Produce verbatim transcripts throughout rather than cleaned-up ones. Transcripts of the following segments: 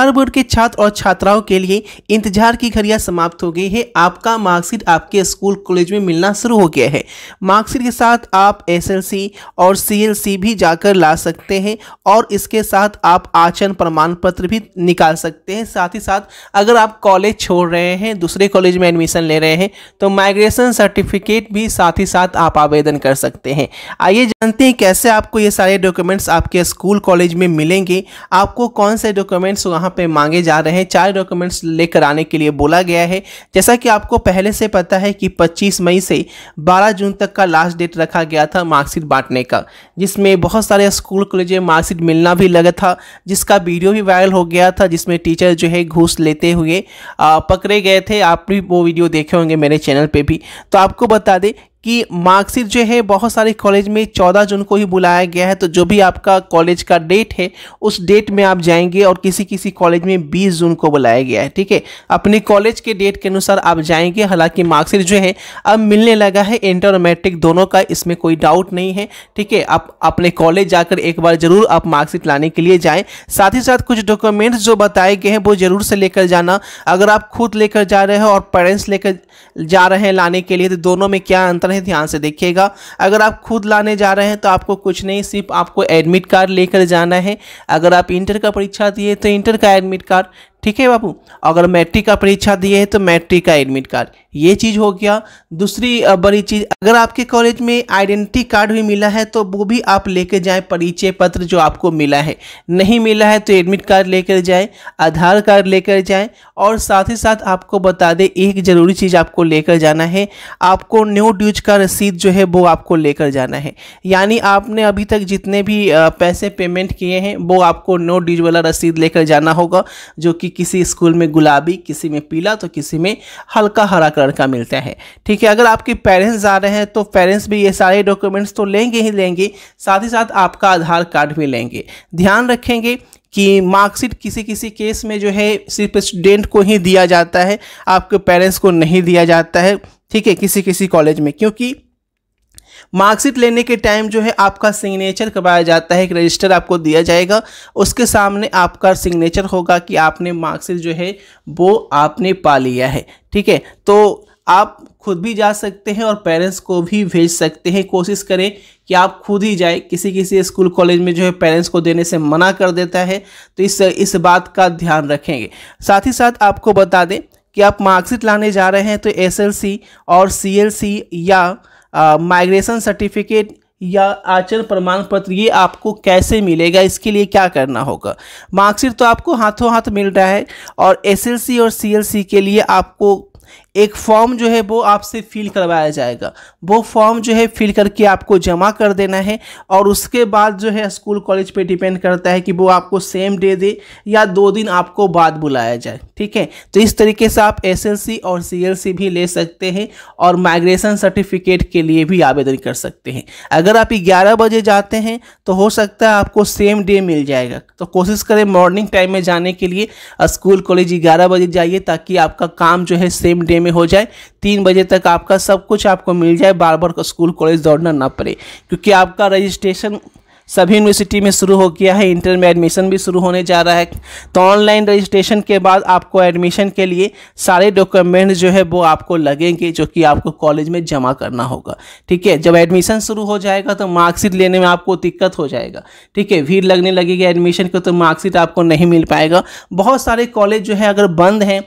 हर board के छात्र और छात्राओं के लिए इंतजार की घड़ियां समाप्त हो गई है। आपका मार्कशीट आपके स्कूल कॉलेज में मिलना शुरू हो गया है। मार्कशीट के साथ आप एसएलसी और सीएलसी भी जाकर ला सकते हैं और इसके साथ आप आचरण प्रमाण पत्र भी निकाल सकते हैं। साथ ही साथ अगर आप कॉलेज छोड़ रहे हैं, दूसरे कॉलेज में एडमिशन ले रहे हैं, तो माइग्रेशन सर्टिफिकेट भी साथ ही साथ आप आवेदन कर सकते हैं। आइए जानते हैं कैसे आपको ये सारे डॉक्यूमेंट्स आपके स्कूल कॉलेज में मिलेंगे, आपको कौन से डॉक्यूमेंट्स वहाँ पे मांगे जा रहे हैं। चार डॉक्यूमेंट्स लेकर आने के लिए बोला गया है। जैसा कि आपको पहले से पता है कि पच्चीस मई से बारह जून तक का लास्ट डेट रखा गया था मार्कशीट बांटने का, जिसमें बहुत सारे स्कूल कॉलेज में मार्कशीट मिलना भी लगा था, जिसका वीडियो भी वायरल हो गया था, जिसमें टीचर जो है घूस लेते हुए पकड़े गए थे। आप भी वो वीडियो देखे होंगे मेरे चैनल पर भी। तो आपको बता दें कि मार्कशीट जो है बहुत सारे कॉलेज में चौदह जून को ही बुलाया गया है। तो जो भी आपका कॉलेज का डेट है उस डेट में आप जाएंगे और किसी किसी कॉलेज में बीस जून को बुलाया गया है। ठीक है, अपने कॉलेज के डेट के अनुसार आप जाएंगे। हालांकि मार्कशीट जो है अब मिलने लगा है इंटर और मैट्रिक दोनों का, इसमें कोई डाउट नहीं है। ठीक है, आप अपने कॉलेज जाकर एक बार ज़रूर आप मार्कशीट लाने के लिए जाएँ। साथ ही साथ कुछ डॉक्यूमेंट्स जो बताए गए हैं वो ज़रूर से लेकर जाना। अगर आप खुद लेकर जा रहे हो और पेरेंट्स लेकर जा रहे हैं लाने के लिए, तो दोनों में क्या अंतर है ध्यान से देखिएगा। अगर आप खुद लाने जा रहे हैं तो आपको कुछ नहीं, सिर्फ आपको एडमिट कार्ड लेकर जाना है। अगर आप इंटर का परीक्षा दिए तो इंटर का एडमिट कार्ड, ठीक है बाबू। अगर मैट्रिक का परीक्षा दिए है तो मैट्रिक का एडमिट कार्ड, ये चीज़ हो गया। दूसरी बड़ी चीज़, अगर आपके कॉलेज में आइडेंटिटी कार्ड भी मिला है तो वो भी आप लेकर जाएं। परिचय पत्र जो आपको मिला है, नहीं मिला है तो एडमिट कार्ड लेकर जाएं, आधार कार्ड लेकर जाएं। और साथ ही साथ आपको बता दें एक ज़रूरी चीज़ आपको लेकर जाना है, आपको न्यू ड्यूज का रसीद जो है वो आपको लेकर जाना है। यानी आपने अभी तक जितने भी पैसे पेमेंट किए हैं वो आपको न्यू ड्यूज वाला रसीद लेकर जाना होगा, जो कि किसी स्कूल में गुलाबी, किसी में पीला, तो किसी में हल्का हरा कलर का मिलता है। ठीक है, अगर आपके पेरेंट्स आ रहे हैं तो पेरेंट्स भी ये सारे डॉक्यूमेंट्स तो लेंगे ही लेंगे, साथ ही साथ आपका आधार कार्ड भी लेंगे। ध्यान रखेंगे कि मार्कशीट किसी किसी केस में जो है सिर्फ स्टूडेंट को ही दिया जाता है, आपके पेरेंट्स को नहीं दिया जाता है। ठीक है, किसी किसी कॉलेज में, क्योंकि मार्कशीट लेने के टाइम जो है आपका सिग्नेचर करवाया जाता है। एक रजिस्टर आपको दिया जाएगा, उसके सामने आपका सिग्नेचर होगा कि आपने मार्कशीट जो है वो आपने पा लिया है। ठीक है, तो आप खुद भी जा सकते हैं और पेरेंट्स को भी भेज सकते हैं। कोशिश करें कि आप खुद ही जाए। किसी किसी स्कूल कॉलेज में जो है पेरेंट्स को देने से मना कर देता है, तो इस इस बात का ध्यान रखेंगे। साथ ही साथ आपको बता दें कि आप मार्कशीट लाने जा रहे हैं तो एसएलसी और सीएलसी या माइग्रेशन uh, सर्टिफिकेट या आचरण प्रमाण पत्र ये आपको कैसे मिलेगा, इसके लिए क्या करना होगा। मार्कशीट तो आपको हाथों हाथ मिल रहा है और एसएलसी और सीएलसी के लिए आपको एक फॉर्म जो है वो आपसे फिल करवाया जाएगा। वो फॉर्म जो है फिल करके आपको जमा कर देना है और उसके बाद जो है स्कूल कॉलेज पे डिपेंड करता है कि वो आपको सेम डे दे या दो दिन आपको बाद बुलाया जाए। ठीक है, तो इस तरीके से आप एसएलसी और सीएलसी भी ले सकते हैं और माइग्रेशन सर्टिफिकेट के लिए भी आवेदन कर सकते हैं। अगर आप ग्यारह बजे जाते हैं तो हो सकता है आपको सेम डे मिल जाएगा। तो कोशिश करें मॉर्निंग टाइम में जाने के लिए, स्कूल कॉलेज ग्यारह बजे जाइए ताकि आपका काम जो है सेम डे में हो जाए। तीन बजे तक आपका सब कुछ आपको मिल जाए, बार बार स्कूल कॉलेज दौड़ना ना पड़े, क्योंकि आपका रजिस्ट्रेशन सभी यूनिवर्सिटी में शुरू हो गया है। इंटर में एडमिशन भी शुरू होने जा रहा है, तो ऑनलाइन रजिस्ट्रेशन के बाद आपको एडमिशन के लिए सारे डॉक्यूमेंट जो है वो आपको लगेंगे, जो कि आपको कॉलेज में जमा करना होगा। ठीक है, जब एडमिशन शुरू हो जाएगा तो मार्कशीट लेने में आपको दिक्कत हो जाएगा। ठीक है, भीड़ लगने लगेगी एडमिशन को, तो मार्कशीट आपको नहीं मिल पाएगा। बहुत सारे कॉलेज जो है अगर बंद हैं,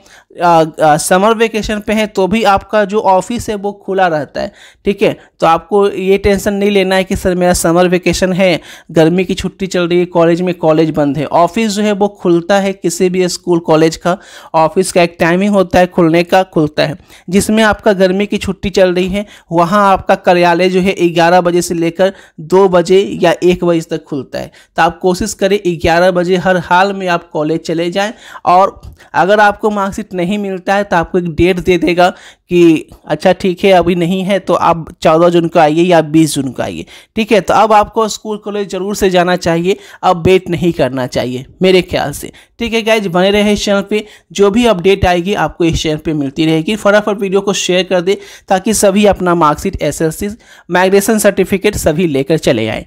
समर वेकेशन पे हैं, तो भी आपका जो ऑफिस है वो खुला रहता है। ठीक है, तो आपको ये टेंशन नहीं लेना है कि सर मेरा समर वेकेशन है, गर्मी की छुट्टी चल रही है, कॉलेज में कॉलेज बंद है। ऑफिस जो है वो खुलता है, किसी भी स्कूल कॉलेज का ऑफिस का एक टाइमिंग होता है खुलने का, खुलता है। जिसमें आपका गर्मी की छुट्टी चल रही है वहाँ आपका कार्यालय जो है ग्यारह बजे से लेकर दो बजे या एक बजे तक खुलता है। तो आप कोशिश करें ग्यारह बजे हर हाल में आप कॉलेज चले जाएँ। और अगर आपको मार्कशीट नहीं मिलता है तो आपको एक डेट दे देगा कि अच्छा ठीक है अभी नहीं है तो आप चौदह जून को आइए या बीस जून को आइए। ठीक है, तो अब आपको स्कूल कॉलेज जरूर से जाना चाहिए, अब वेट नहीं करना चाहिए मेरे ख्याल से। ठीक है गाइज, बने रहे इस चैनल पे, जो भी अपडेट आएगी आपको इस चैनल पे मिलती रहेगी। फटाफट वीडियो को शेयर कर दे ताकि सभी अपना मार्कशीट, एसएलसी, माइग्रेशन सर्टिफिकेट सभी लेकर चले आएँ।